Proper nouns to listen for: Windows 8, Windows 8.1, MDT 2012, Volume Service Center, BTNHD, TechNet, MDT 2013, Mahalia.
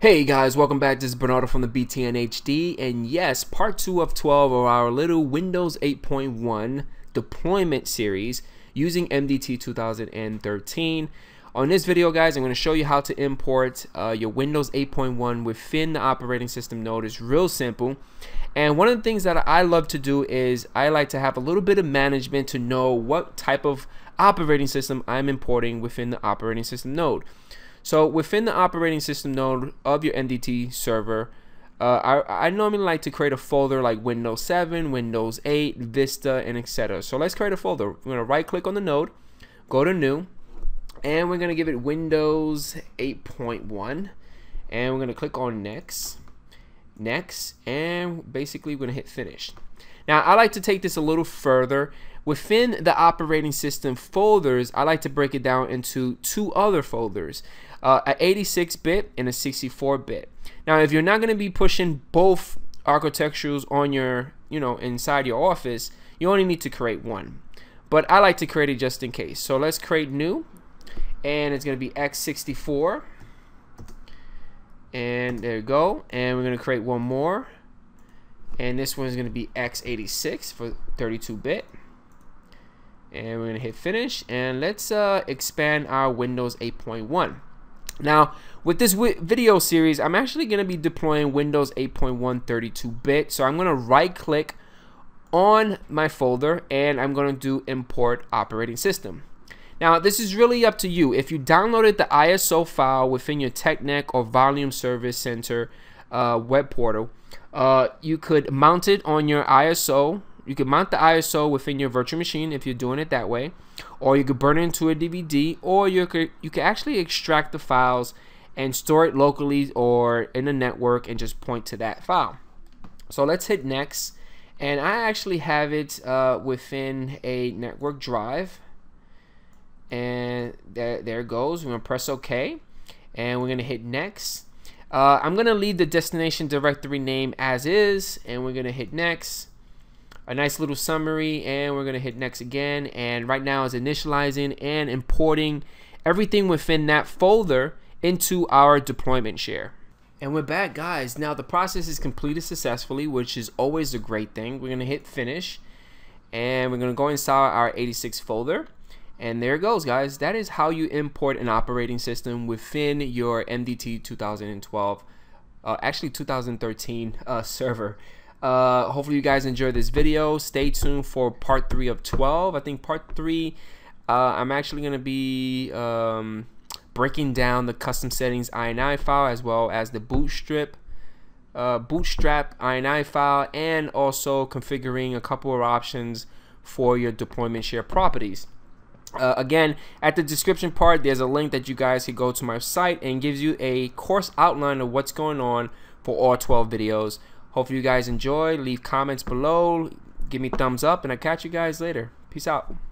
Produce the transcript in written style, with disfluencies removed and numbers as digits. Hey guys, welcome back. This is Bernardo from the BTNHD, and yes, part 2 of 12 of our little Windows 8.1 deployment series using MDT 2013. On this video, guys, I'm going to show you how to import your Windows 8.1 within the operating system node. It's real simple, and one of the things that I love to do is I like to have a little bit of management to know what type of operating system I'm importing within the operating system node. So within the operating system node of your MDT server, I normally like to create a folder like Windows 7, Windows 8, Vista, and etc. So let's create a folder. We're going to right click on the node, go to new, and we're going to give it Windows 8.1, and we're going to click on next, next, and basically we're going to hit finish. Now I like to take this a little further. Within the operating system folders, I like to break it down into two other folders, an 86-bit and a 64-bit. Now, if you're not going to be pushing both architectures on your, inside your office, you only need to create one. But I like to create it just in case. So let's create new, and it's going to be x64. And there you go. And we're going to create one more. And this one's going to be x86 for 32-bit. And we're going to hit finish, and let's expand our Windows 8.1. Now with this video series, I'm actually going to be deploying Windows 8.1 32-bit. So I'm going to right click on my folder, and I'm going to do import operating system. Now this is really up to you. If you downloaded the ISO file within your TechNet or Volume Service Center web portal, you could mount it on your ISO. You can mount the ISO within your virtual machine if you're doing it that way, or you could burn it into a DVD, or you could actually extract the files and store it locally or in the network and just point to that file. So let's hit next, and I actually have it within a network drive, and there it goes. We're gonna press OK, and we're gonna hit next. I'm gonna leave the destination directory name as is, and we're gonna hit next. A nice little summary, and we're gonna hit next again, and right now it's initializing and importing everything within that folder into our deployment share. And we're back, guys. Now the process is completed successfully, which is always a great thing. We're gonna hit finish, and we're gonna go inside our 86 folder, and there it goes, guys. That is how you import an operating system within your MDT 2012, actually 2013 server. Hopefully you guys enjoyed this video. Stay tuned for part 3 of 12. I think part 3, I'm actually going to be breaking down the custom settings INI file, as well as the bootstrap INI file, and also configuring a couple of options for your deployment share properties. Again, at the description part, there's a link that you guys can go to my site, and gives you a course outline of what's going on for all 12 videos. Hopefully you guys enjoy. Leave comments below, give me thumbs up, and I'll catch you guys later. Peace out.